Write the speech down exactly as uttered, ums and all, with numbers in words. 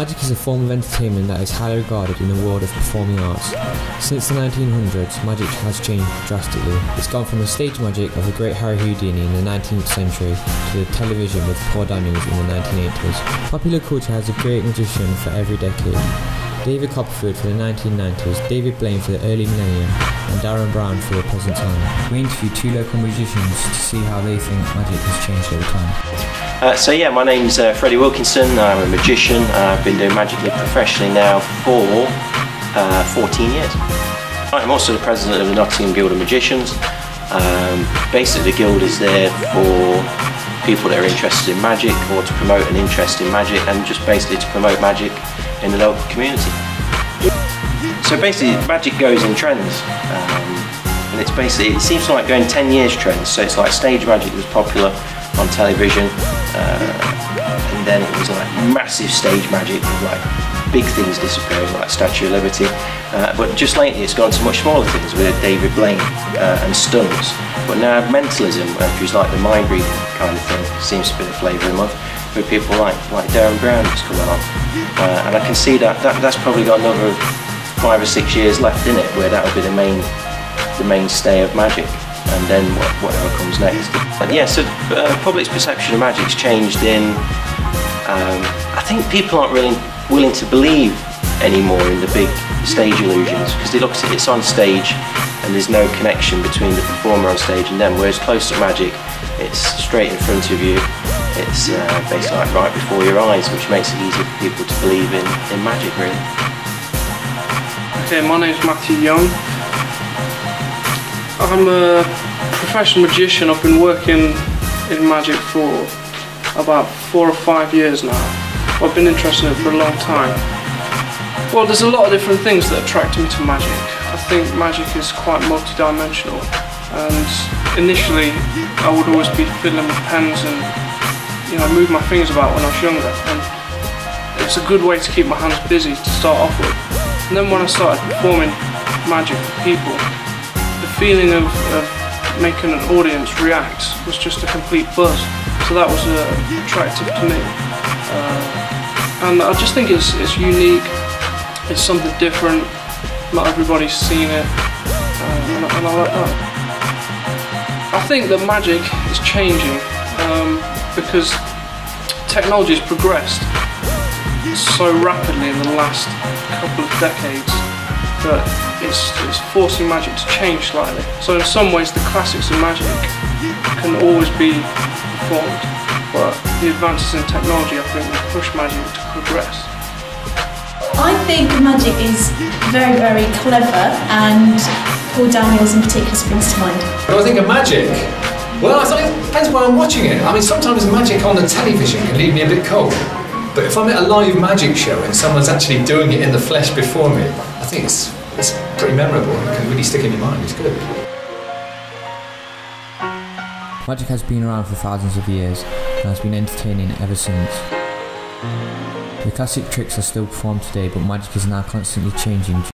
Magic is a form of entertainment that is highly regarded in the world of performing arts. Since the nineteen hundreds, magic has changed drastically. It's gone from the stage magic of the great Harry Houdini in the nineteenth century to the television with Paul Daniels in the nineteen eighties. Popular culture has a great magician for every decade. David Copperfield for the nineteen nineties, David Blaine for the early millennium, and Darren Brown for the present time. We interviewed two local musicians to see how they think magic has changed over time. Uh, so yeah, my name's uh, Freddie Wilkinson, I'm a magician. uh, I've been doing magic professionally now for uh, fourteen years. I'm also the president of the Nottingham Guild of Magicians. Um, basically the guild is there for people that are interested in magic or to promote an interest in magic and just basically to promote magic in the local community. So basically magic goes in trends, um, and it's basically, it seems like going ten years trends. So it's like stage magic was popular on television, uh, and then it was like massive stage magic with like big things disappearing like Statue of Liberty, uh, but just lately it's gone to much smaller things with David Blaine uh, and stunts. But now mentalism, which is like the mind reading kind of thing, seems to be the flavour of the month, with people like like Darren Brown that's come along, uh, and I can see that, that that's probably got another five or six years left in it where that will be the main the mainstay of magic, and then what, whatever comes next. But yeah, so uh, public's perception of magic's changed in, um, I think people aren't really willing to believe anymore in the big stage illusions, because they look at it, it's on stage and there's no connection between the performer on stage and them, whereas close-up magic, it's straight in front of you, it's uh, basically like right before your eyes, which makes it easy for people to believe in, in magic really. Okay, my name's Matthew Young. I'm a professional magician. I've been working in magic for about four or five years now. I've been interested in it for a long time. Well, there's a lot of different things that attract me to magic. I think magic is quite multi-dimensional, and initially I would always be fiddling with pens and, you know, move my fingers about when I was younger, and it's a good way to keep my hands busy to start off with. And then when I started performing magic for people, the feeling of, of making an audience react was just a complete buzz, so that was uh, attractive to me. Uh, And I just think it's, it's unique, it's something different, not everybody's seen it, uh, and, I, and I like that. I think that magic is changing um, because technology has progressed so rapidly in the last couple of decades that it's, it's forcing magic to change slightly. So in some ways the classics of magic can always be performed, but the advances in technology, I think, will push magic to progress. I think magic is very, very clever, and Paul Daniels in particular springs to mind. When I think of magic, well, it depends why I'm watching it. I mean, sometimes magic on the television can leave me a bit cold, but if I'm at a live magic show and someone's actually doing it in the flesh before me, I think it's, it's pretty memorable. It can really stick in your mind. It's good. Magic has been around for thousands of years and has been entertaining ever since. The classic tricks are still performed today, but magic is now constantly changing